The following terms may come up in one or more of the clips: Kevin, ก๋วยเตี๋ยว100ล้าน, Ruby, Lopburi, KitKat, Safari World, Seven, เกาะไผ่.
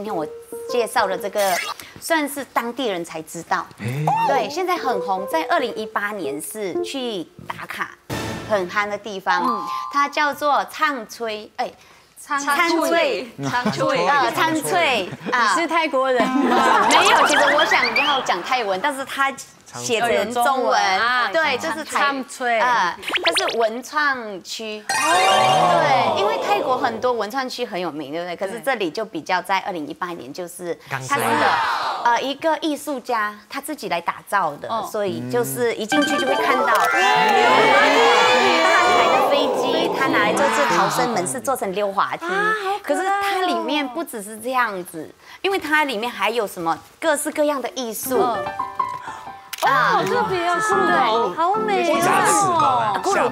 今天我介绍的这个算是当地人才知道，对，现在很红，在2018年是去打卡很夯的地方，它叫做唱吹，哎。 苍翠啊！你是泰国人？没有，其实我想要讲泰文，但是他写成中文。对，就是苍翠啊，它是文创区。对，因为泰国很多文创区很有名，对不对？可是这里就比较在2018年，就是它真的一个艺术家他自己来打造的，所以就是一进去就会看到。 飞机，它拿来做这逃生门是做成溜滑梯，可是它里面不只是这样子，因为它里面还有什么各式各样的艺术。啊，好特别啊，骷髅头，好美啊！骷髅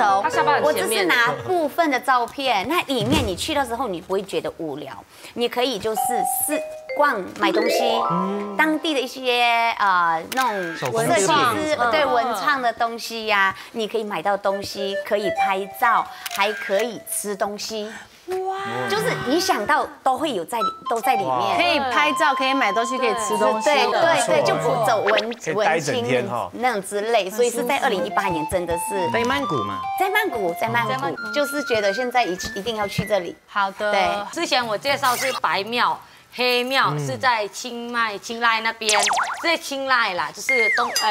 头，它下巴很前面。我只是拿部分的照片，那里面你去的时候你不会觉得无聊，你可以就是逛买东西，当地的一些那种文设计师对文创的东西呀，你可以买到东西，可以拍照，还可以吃东西。哇！就是你想到都会有在都在里面，可以拍照，可以买东西，可以吃东西，对，就不走文青那样之类，所以是在2018年真的是在曼谷嘛，在曼谷，就是觉得现在一定要去这里。好的，对，之前我介绍是白庙。 黑庙是在清迈那边，在清迈啦，就是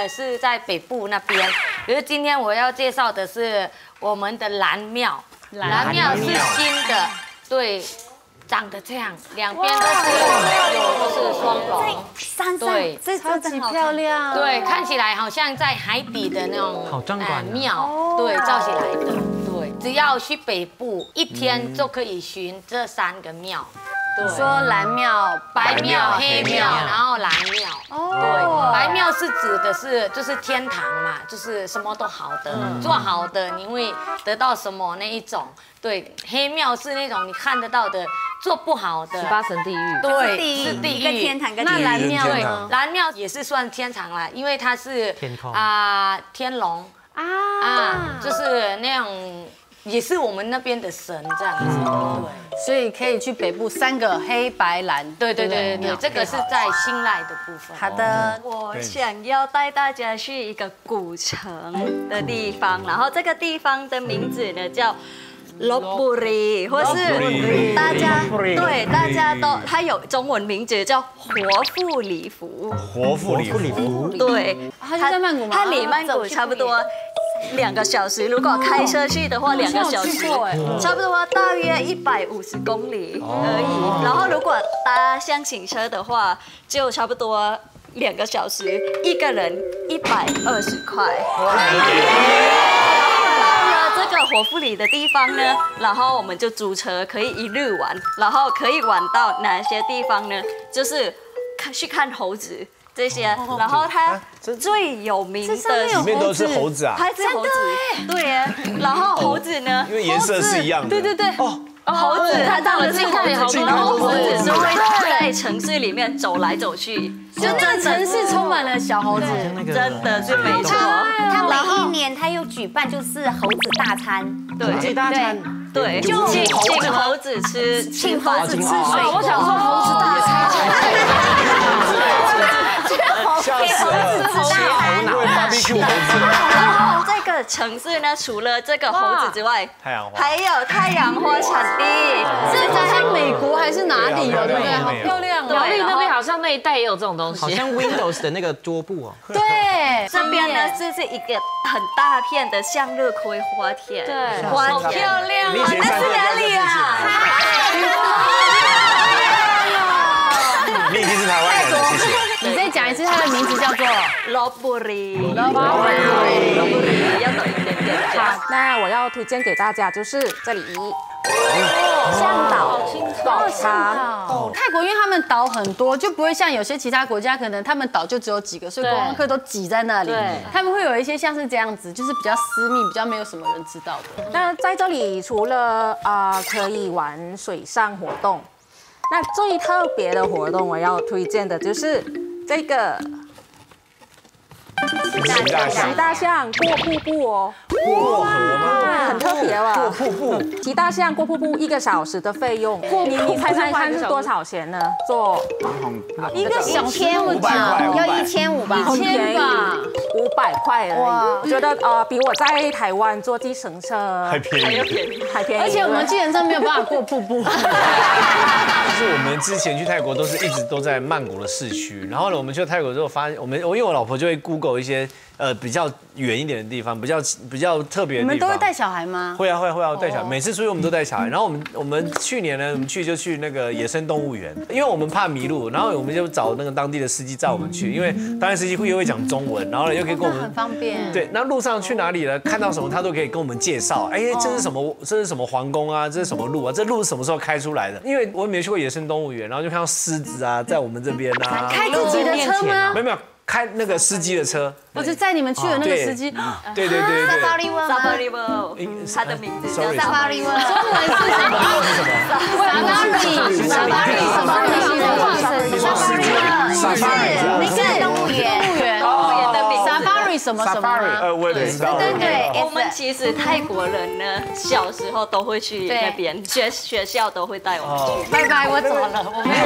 是在北部那边。可是今天我要介绍的是我们的蓝庙，蓝庙是新的，对，长得这样，两边都是双龙，山上，这超级漂亮，对，看起来好像在海底的那种庙，对，造起来的，对，只要去北部一天就可以巡这3个庙。 说蓝庙、白庙、黑庙，然后蓝庙。哦，对，白庙是指的是就是天堂嘛，就是什么都好的，做好的你会得到什么那一种。对，黑庙是那种你看得到的，做不好的。18层地狱。对，是地狱。跟天堂跟那蓝庙，对，蓝庙也是算天堂啦，因为它是天龙啊，就是那种。 也是我们那边的神这样子，对，所以可以去北部3个黑白蓝，对，这个是在新来的部分。好的，我想要带大家去一个古城的地方，然后这个地方的名字呢叫。 Lopburi， 或是大家都，它有中文名字叫活富礼服。对，它在曼谷吗？它离曼谷差不多2个小时，如果开车去的话2个小时，差不多大约150公里而已。然后如果搭厢型车的话，就差不多2个小时，一个人120块。 这个活富里的地方呢，然后我们就租车，可以一日玩，然后可以玩到哪些地方呢？就是去看猴子这些，然后它最有名的里面都是猴子啊，还是猴子，对耶。然后猴子呢，因为颜色是一样的，对。 猴子，它当然是猴子，是会在城市里面走来走去，就那个城市充满了小猴子，真的是没错。它每一年它又举办就是猴子大餐，对，就请猴子吃，请猴子吃水果。我想说猴子大餐，给猴子大餐，对 ，BBQ 猴子。 城市呢，除了这个猴子之外，还有太阳花产地，是在美国还是哪里？对不对？好漂亮！苗栗那边好像那一带也有这种东西，好像 Windows 的那个桌布哦。对，这边呢就是一个很大片的向日葵花田，对，好漂亮啊！那是哪里啊？你已经是台湾人了，谢谢。 你再讲一次，它的名字叫做 Lopburi， 要懂一点点。好，那我要推荐给大家就是这里，向导狗塔。泰国因为他们岛很多，就不会像有些其他国家，可能他们岛就只有几个，所以观光客都挤在那里。他们会有一些像是这样子，就是比较私密，比较没有什么人知道的。那在这里除了可以玩水上活动，那最特别的活动我要推荐的就是。 这个洗大象过瀑布哦，过河吗？很特别哇！过瀑布，骑大象过瀑布1个小时的费用，你猜是多少钱呢？坐1个小时500块，要1500吧？1000吧，500块而已。哇，我觉得比我在台湾坐计程车还便宜，而且我们计程车没有办法过瀑布。 就是我们之前去泰国都是一直都在曼谷的市区，然后呢，我们去泰国之后发现，因为我老婆就会 Google 一些比较远一点的地方，比较特别的地方。你们都会带小孩吗？会啊，带小孩。每次出去我们都带小孩。然后我们去年呢，我们去那个野生动物园，因为我们怕迷路，然后我们就找那个当地的司机载我们去，因为当地司机又会讲中文，然后呢又可以跟我们很方便。对，那路上去哪里呢？看到什么他都可以跟我们介绍。哎，这是什么皇宫啊？这是什么路啊？这路是什么时候开出来的？因为我也没去过野生动物园，然后就看到狮子啊，在我们这边啊，开自己的车吗？没有。 开那个司机的车，我就载你们去的那个司机。对。Safari World， 他的名字叫 Safari World， 中文是什么？Safari 我也不知道。对，我们其实泰国人呢，小时候都会去那边，学校都会带我们去。拜拜，我走了，我没有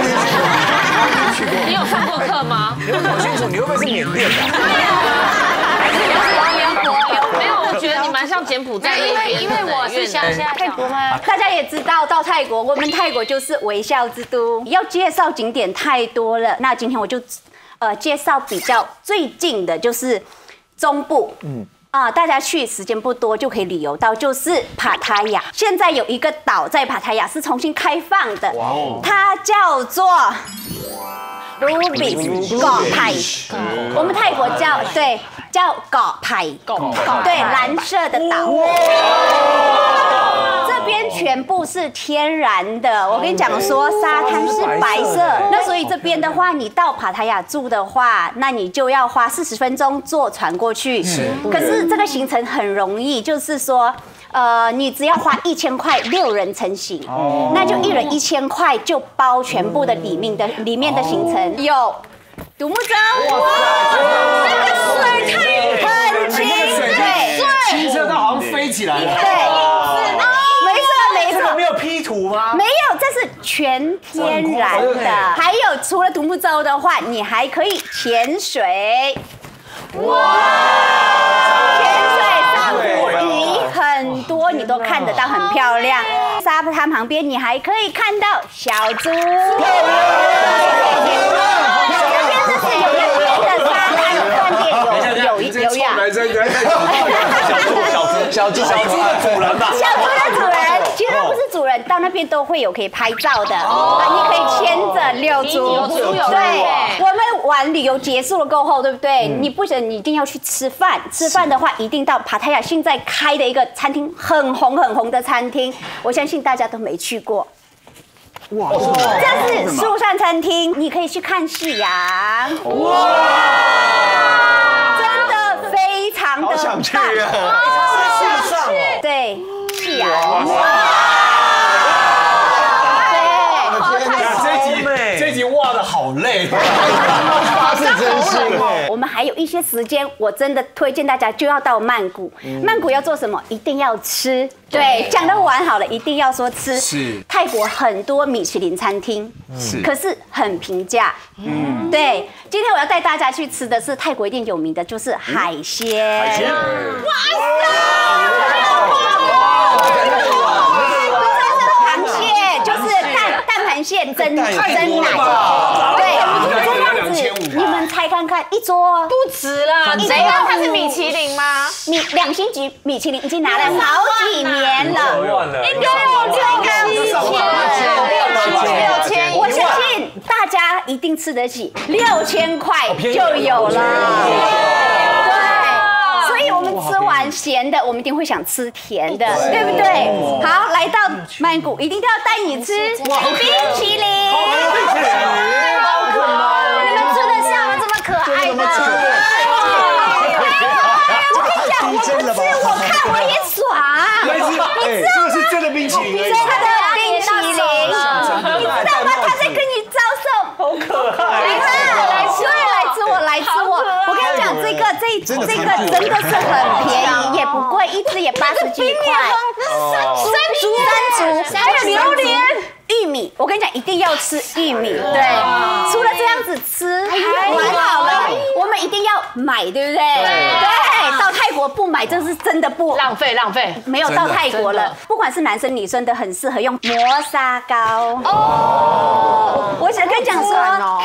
去过。你有上过课吗？你有搞清楚，你会不会是缅甸的？没有，我觉得你蛮像柬埔寨。因为我是乡下泰国嘛，大家也知道，到泰国我们泰国就是微笑之都，要介绍景点太多了。那今天我就介绍比较最近的，就是。 中部，大家去时间不多就可以旅游到，就是帕塔亚。现在有一个岛在帕塔亚是重新开放的，它叫做 Ruby เกาะไผ่，我们泰国叫เกาะไผ่，对，蓝色的岛。 边全部是天然的，我跟你讲说，沙滩是白色。那所以这边的话，你到帕塔亚住的话，那你就要花40分钟坐船过去。可是这个行程很容易，就是说，你只要花1000块6人成行，那就1人1000块就包全部的里面的行程。有独木舟，那个水很清，对，骑车它好像飞起来了，对。 没有 P 图吗？没有，这是全天然的。还有，除了独木舟的话，你还可以潜水。哇！潜水、上湖、鱼很多，你都看得到，很漂亮。沙滩旁边，你还可以看到小猪。这边就是有一个沙滩饭店，有氧。小猪的主人吧。小猪的主人。 其实不是主人，到那边都会有可以拍照的，你可以牵着遛猪。对，我们玩旅游结束了过后，对不对？你不行，你一定要去吃饭。吃饭的话，一定到帕塔亚现在开的一个餐厅，很红的餐厅，我相信大家都没去过。哇，这是树上餐厅，你可以去看夕阳。哇，真的非常的棒。好想去啊！树上，对。 夕阳，对，这集哇的好累，是真心哎。我们还有一些时间，我真的推荐大家就要到曼谷。曼谷要做什么？一定要吃。对，讲得玩好了，一定要说吃。是。泰国很多米其林餐厅，是，可是很平价。嗯，对。今天我要带大家去吃的是泰国一定有名的，就是海鲜。海鲜。哇塞！ 现蒸奶，对，这样子，你们猜看看，一桌不止啦，你知道它是米其林吗？2星级米其林已经拿了好几年了，应该有6000、7000，我相信大家一定吃得起，6000块就有了。 所以我们吃完咸的，我们一定会想吃甜的，对不对？好，来到曼谷，一定要带你吃冰淇淋。你们吃得下吗？这么可爱的。我跟你讲，我不吃，我看我也爽。你知道吗？这是真的冰淇淋，真的冰淇淋。你知道吗？他在跟你招手，好可爱。来吃我，来吃我。我跟你讲，这个。是也89块。山竹，还有榴莲、玉米。我跟你讲，一定要吃玉米。对，除了这样子吃，还好了。我们一定要买，对不对？对，到泰国不买，这是真的不浪费，浪费。没有到泰国了，不管是男生女生都很适合用磨砂膏。哦，我想跟你讲说，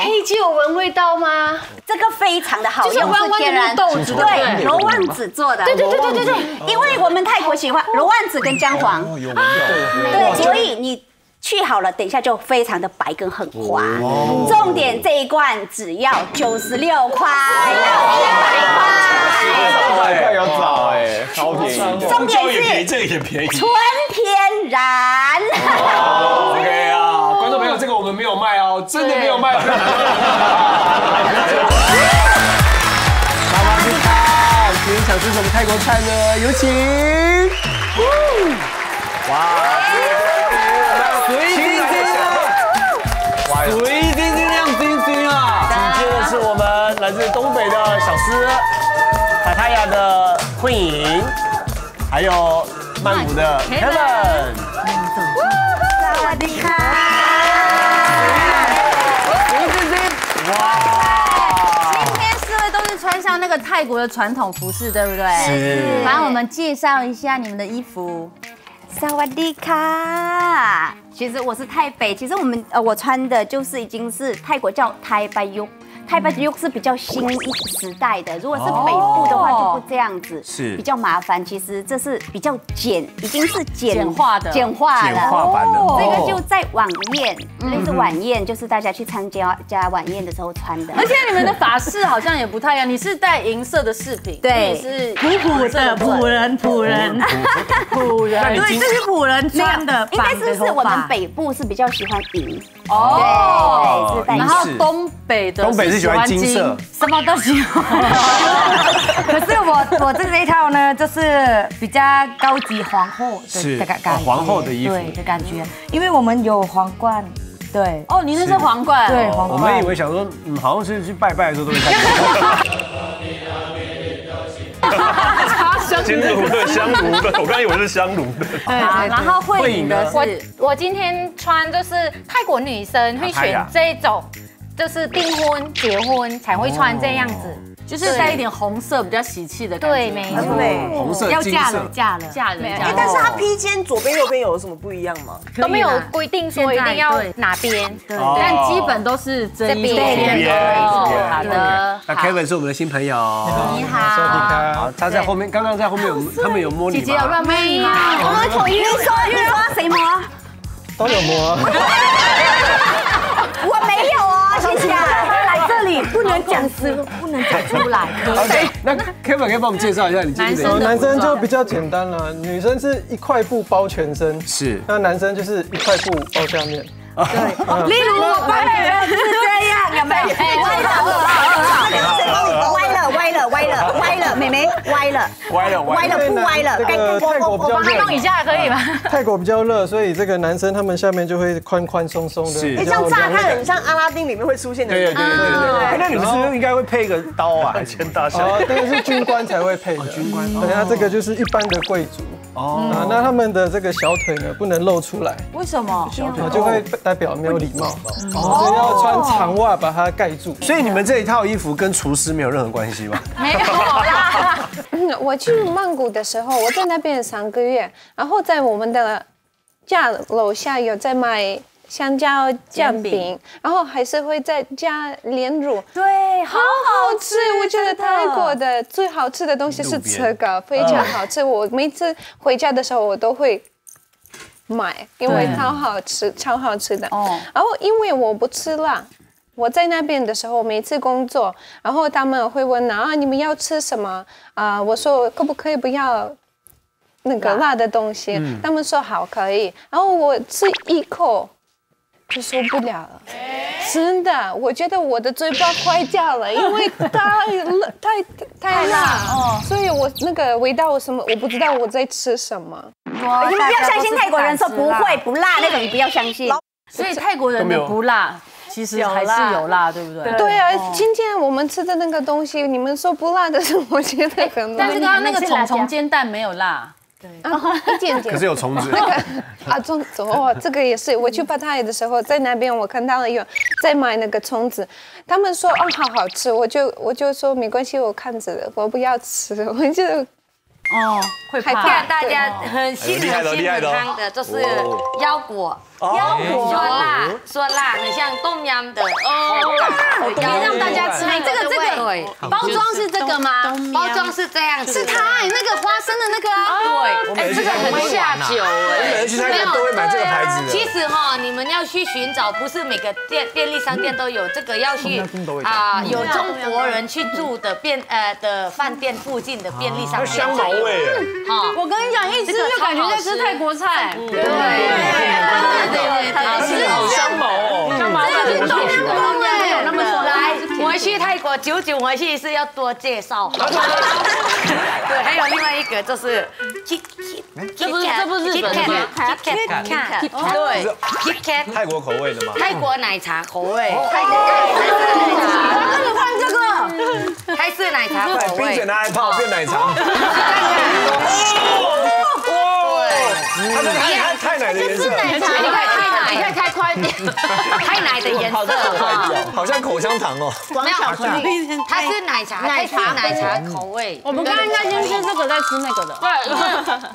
可以借我闻味道吗？ 这个非常的好用，是天然豆子，对，罗望子做的，对，因为我们泰国喜欢罗望子跟姜黄，对，所以你去好了，等一下就非常的白跟很滑。重点这一罐只要96块，100块有找哎，超便宜，重点是这个也便宜，纯天然。OK 啊，观众朋友，这个我们没有卖哦，真的没有卖。 您想吃什么泰国菜呢？有请！哇，水晶晶，水晶晶亮晶晶啊！紧接着是我们来自东北的小狮，帕塔亚的慧颖，还有曼谷的 Kevin。萨瓦迪卡！水晶晶，哇！ 穿上那个泰国的传统服饰，对不对？是。帮我们介绍一下你们的衣服。萨瓦迪卡，其实我是泰北，其实我们我穿的就是已经是泰国叫泰拜浴，泰拜浴是比较新时代的，如果是北部的话就不这样子，是比较麻烦。其实这是比较简，已经是简化版的。这个就在晚宴，类似晚宴，就是大家去参加晚宴的时候穿的。而且你们的发饰好像也不太一样，你是戴银色的饰品，对，是普人，对，这是普人穿的，应该是我们北部是比较喜欢银哦，对，然后东北是喜欢金色，什么都喜欢。可是我这一套呢，就是比较高级皇后的感觉，皇后的衣服的感觉，因为我们有皇冠。 对哦，你那是皇冠，对皇冠。我们以为想说，好像是去拜拜的时候都会看香炉的香炉的，我刚以为是香炉的。对，然后慧颖的，我今天穿就是泰国女生会选这种，就是订婚结婚才会穿这样子。 就是带一点红色，比较喜气的感觉。对，没错。红色、要嫁了。哎，但是它披肩左边右边有什么不一样吗？都没有规定说一定要哪边，但基本都是这边。好的。那 Kevin 是我们的新朋友。你好。他在后面，刚刚在后面有他们有摸你吗？姐姐有乱摸你吗？我们统一说谁摸？都有摸。我没有哦，谢谢。 不能讲出来。那 Kevin 可以帮我们介绍一下你男生？男生就比较简单了，女生是一块布包全身，是。那男生就是一块布包下面。对。例如我扮演是这样，有没有？歪了，妹妹歪了，我帮他弄一下可以吗？泰国比较热，所以这个男生他们下面就会宽松松的，哎，像乍看很像阿拉丁里面会出现的。对。那你们是不是应该会配一个刀啊？千大小。哦，这个是军官才会配的。军官。对啊，这个就是一般的贵族。哦。那他们的这个小腿呢，不能露出来。为什么？小腿就会代表没有礼貌。哦。所以要穿长袜把它盖住。所以你们这一套衣服跟厨师没有任何关系吧？没有。 我去曼谷的时候，我在那边3个月，然后在我们的家楼下有在卖香蕉酱饼，然后还是会再加莲乳，对，好好吃。我觉得泰国的最好吃的东西是这个，非常好吃。我每次回家的时候，我都会买，因为超好吃，超好吃的。哦，然后因为我不吃辣。 我在那边的时候，每次工作，然后他们会问啊，你们要吃什么啊？我说可不可以不要那个辣的东西？他们说好，可以。然后我吃一口就受不了了，真的，我觉得我的嘴巴快掉了，因为太辣，所以我那个味道什么我不知道我在吃什么。你们不要相信泰国人说不会不辣那种，你不要相信。所以泰国人的不辣。 其实还是有辣，对不对？对啊，今天我们吃的那个东西，你们说不辣的是我觉得很辣。但是刚刚那个虫虫煎蛋没有辣，对，一点点。可是有虫子。那个啊，虫子哦，这个也是。我去巴塔雅的时候，在那边我看到了有在卖那个虫子，他们说哦好好吃，我就说没关系，我看着我不要吃，我就哦会怕。看大家很心很汤的，就是腰果，腰果酸辣，很像东阳的哦。今天让大家吃这个包装是这个吗？包装是这样，是它那个花生的那个啊。哎，这个很下酒哎，没有都会买这个牌子。其实哈，你们要去寻找，不是每个便利商店都有这个，要去啊，有中国人去住的饭店附近的便利商店。香茅味哎，哈！我跟你讲，一吃就感觉在吃泰国菜。对，好香茅哦，香茅这个东西没有那么说来。我去泰国久回去是要多介绍。对，还有另外一个就是。这不是 KitKat， 对 ，KitKat 泰国口味的吗？泰国奶茶口味，他们换这个，泰式奶茶口味，冰水拿来泡变奶茶。它是太奶的颜色，你看开快一点，太奶的颜色，好像口香糖哦。没有，它是奶茶口味。我们刚刚应该先吃这个，再吃那个的。对，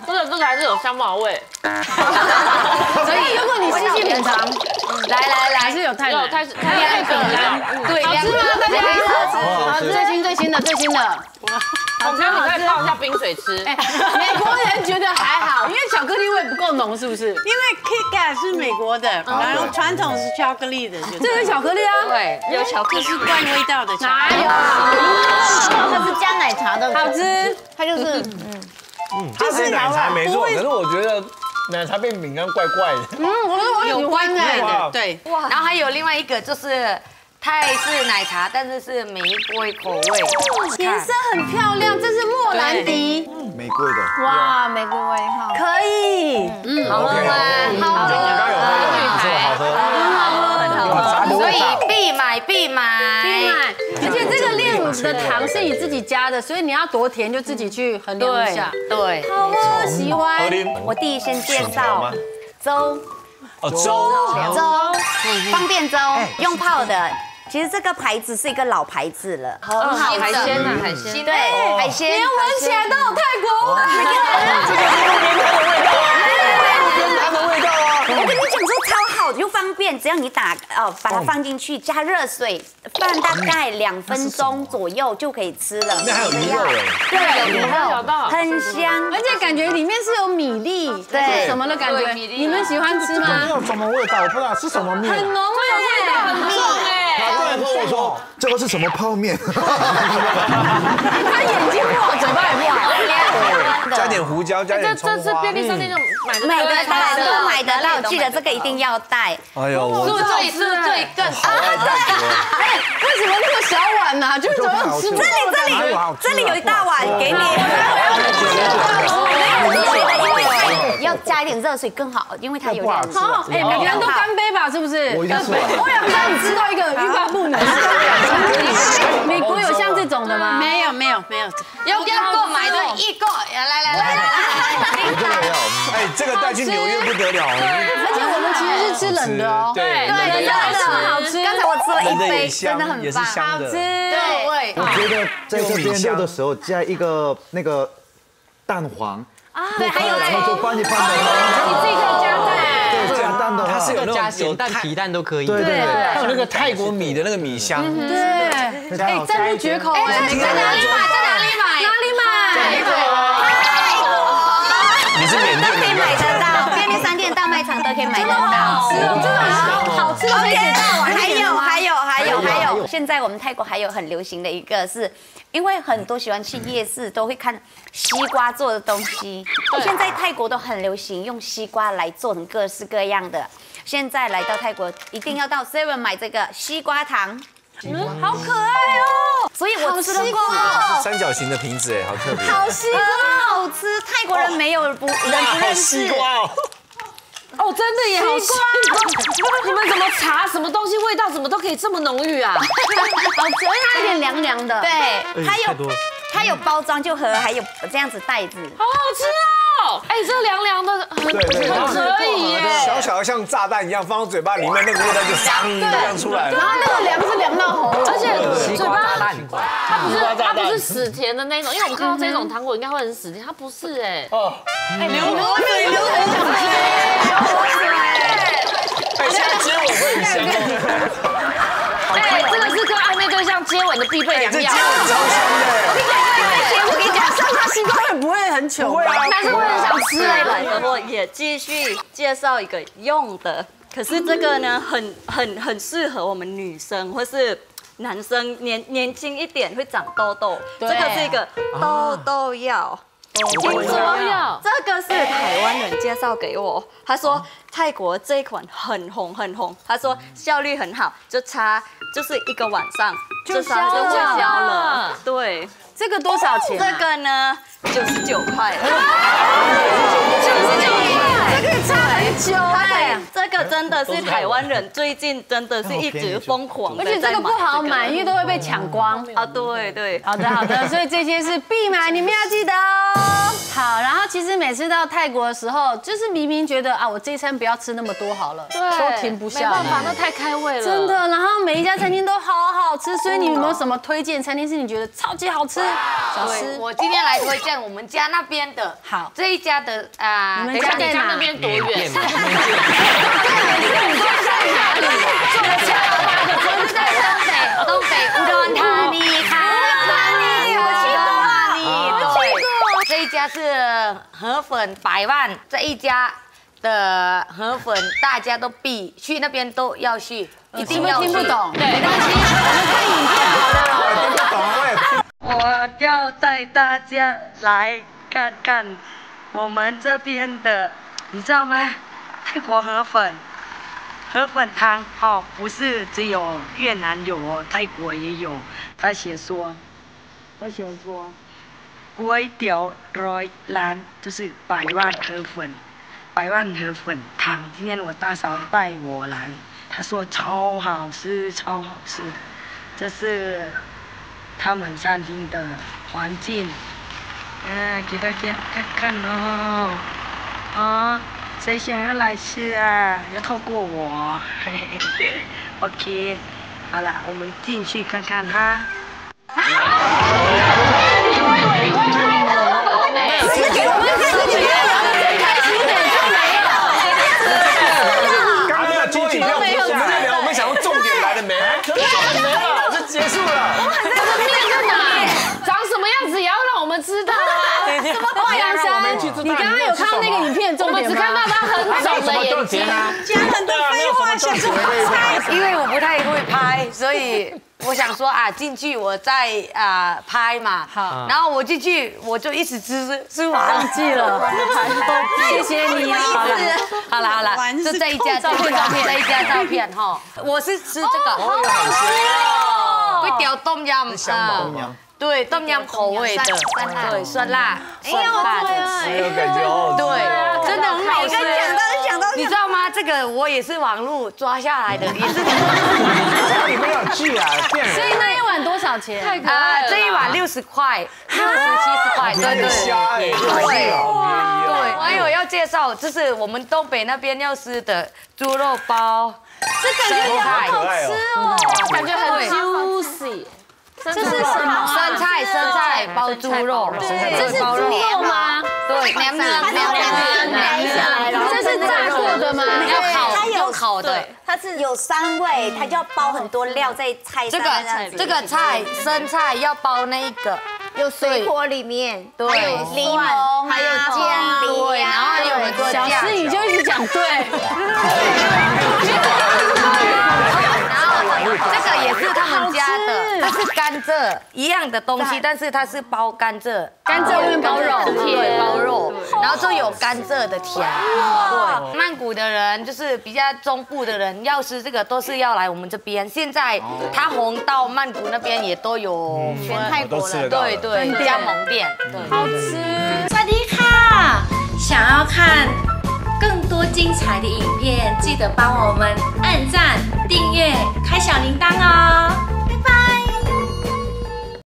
这个还是有香茅味。所以如果你细细品尝，来，还是有太奶，有太饼干，对，好吃吗？大家好吃，最新的。我觉得你可以泡一下冰水吃。美国人觉得还好，因为巧克力味不够浓，是不是？因为 KitKat 是美国的，然后传统是巧克力的。这是巧克力啊？对，有巧克力是灌味道的。哪有？它是加奶茶的。好吃，它就是它是奶茶没错，可是我觉得。奶茶变饼干怪怪的，我有怪怪的，对。然后还有另外一个就是泰式奶茶，但是是玫瑰口味，颜色很漂亮，这是莫兰迪，玫瑰的，哇，玫瑰味好，可以，好喝，所以必买，而且这个炼乳的糖是你自己加的，所以你要多甜就自己去衡量一下。对，好喝，喜欢。我第一先介绍粥，方便粥，用泡的。其实这个牌子是一个老牌子了，很好，海鲜，对，海鲜，连闻起来都有泰国味，这个是路边摊的味道啊，泰国味道啊，我跟你讲说超。又方便，只要你把它放进去，加热水，放大概2分钟左右就可以吃了。那还有鱼肉哎，对，有鱼肉，很香，而且感觉里面是有米粒，对，什么的感觉？你们喜欢吃吗？没有什么味道，我不知道是什么面，很浓哎，很重哎。他过来跟我说，这个是什么泡面？他眼睛不好，嘴巴也不好。加点胡椒，加点葱花。这是便利商店买得到，记得这个一定要带。哎呦，是不是最更好？哎，为什么那么小碗呢？就是怎么吃？这里有一大碗给你。要加一点热水更好，因为它有点好。哎，每个人都干杯吧，是不是？我也不知道你吃到一个欲罢不能。美国有像这种的吗？没有。要购买的一个。来，哎，这个带去纽约不得了。而且我们其实是吃冷的哦。对，冷的好吃。刚才我吃了一杯，真的很棒，好吃。对，我觉得在这边溜的时候加一个那个蛋黄啊，对，还有那个帮你放的，你自己可以加蛋。对，加蛋的话，它是有那种有蛋皮蛋都可以。对，还有那个泰国米的那个米香。对，哎，赞不绝口哎！在哪里买？可以买得到，真的好吃。还有，现在我们泰国还有很流行的一个是，因为很多喜欢去夜市都会看西瓜做的东西，现在泰国都很流行用西瓜来做成各式各样的。现在来到泰国一定要到 Seven 买这个西瓜糖。好可爱哦！所以我吃过三角形的瓶子，哎，好特别。好西瓜，好吃，泰国人没有人不认识。哦，真的也好奇怪，你们怎么茶什么东西味道怎么都可以这么浓郁啊？好吃，因为它有点凉凉的。对，它有包装就盒，还有这样子袋子。好好吃哦！哦，哎，这凉凉的，很可以耶，小小的像炸弹一样放到嘴巴里面，那个味道就嗖这样出来了。然后那个凉是凉到喉咙，而且嘴巴它不是死甜的那种，因为我们看到这种糖果应该会很死甜，它不是哎。哦，哎，流口水，流口水，哎，现在接吻会很香哦。哎，这个是跟暧昧对象接吻的必备良药。我跟你讲，上他西瓜会不会很糗？男生会很想吃的。我也继续介绍一个用的，可是这个呢，很适合我们女生或是男生年轻一点会长痘痘。这个是一个痘痘药，听说药。这个是台湾人介绍给我，他说泰国这一款很红，他说效率很好，就擦就是一个晚上就消了。对。这个多少钱？这个呢，99块。99块，这个差很久哎。这个真的是台湾人最近真的是一直疯狂，而且这个不好买，因为都会被抢光啊。对对，好的，所以这些是必买，你们要记得哦。好，然后其实每次到泰国的时候，就是明明觉得啊，我这一餐不要吃那么多好了，都停不下，没办法，那太开胃了，真的。然后每一家餐厅都好好吃，所以你有没有什么推荐餐厅是你觉得超级好吃？对，我今天来推荐我们家那边的，好，这一家的啊，等一下你家那边多远？东北乌兰巴托，这一家是河粉100万，这一家的河粉大家都必去那边都要去，一定要听不懂，没关系，我们看影片好了。我要带大家来看看我们这边的，你知道吗？泰国河粉汤哦，不是只有越南有哦，泰国也有。他写说，ก๋วยเตี๋ยว100ล้าน就是100万河粉汤。今天我大嫂带我来，她说超好吃。这是他们餐厅的环境，给大家看看哦。啊，谁想要来吃啊？要透过我。OK， 好了，我们进去看看哈。我们想要重点来了没？没了，就结束了。知道啊，怎么会啊？你刚刚有看到那个影片重点吗？我们只看到他很肿的眼睛，加很多废话，想说拍。因为我不太会拍，所以我想说啊，进去我再拍嘛。好，然后我进去我就一直吃完了，忘记了。谢谢你啊，好了，就这一家照片哈，我是吃这个，好好吃哦，会掉东阳啊。对，豆浆口味的，对，酸辣，酸辣的，有感觉哦。对，真的很好吃。讲到，你知道吗？这个我也是网络抓下来的，也是。你们有剧啊？所以那一碗多少钱？啊，这一碗60块，60、70块，真的。对，还有要介绍，就是我们东北那边要吃的猪肉包，这感觉好好吃哦，感觉很 juicy。这是什么？生菜包猪肉，这是猪肉吗？对，凉下来了。这是炸过的吗？要烤的。它是有3味，它就要包很多料在菜上。这个菜生菜要包那一个，有水果里面，对，柠檬，还有姜，对，然后有很多酱。小诗你就一直讲对。这个也是他们家的，它是甘蔗一样的东西，但是它是包甘蔗里面包肉，对，包肉，然后就有甘蔗的甜。对，曼谷的人就是比较中部的人，要吃这个都是要来我们这边。现在它红到曼谷那边也都有，全泰国了，对，加盟店，好吃。萨迪卡，想要看更多精彩的影片，记得帮我们按赞、订阅、开小铃铛哦！